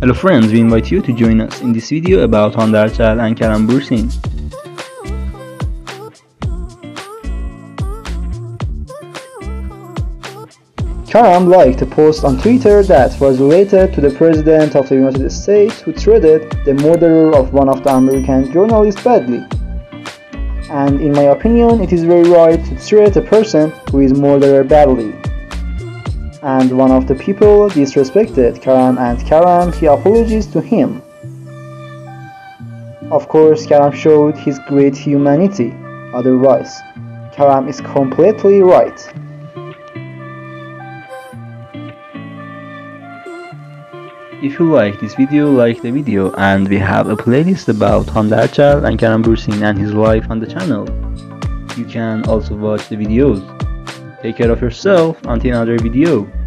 Hello friends, we invite you to join us in this video about Hande Erçel and Kerem Bürsin. Kerem liked a post on Twitter that was related to the President of the United States who treated the murderer of one of the American journalists badly. And in my opinion, it is very right to treat a person who is murdered badly. And one of the people disrespected Kerem, and he apologizes to him. Of course, Kerem showed his great humanity, otherwise Kerem is completely right. If you like this video, like the video, and we have a playlist about Hande Erçel and Kerem Bürsin and his life on the channel. You can also watch the videos. Take care of yourself until another video.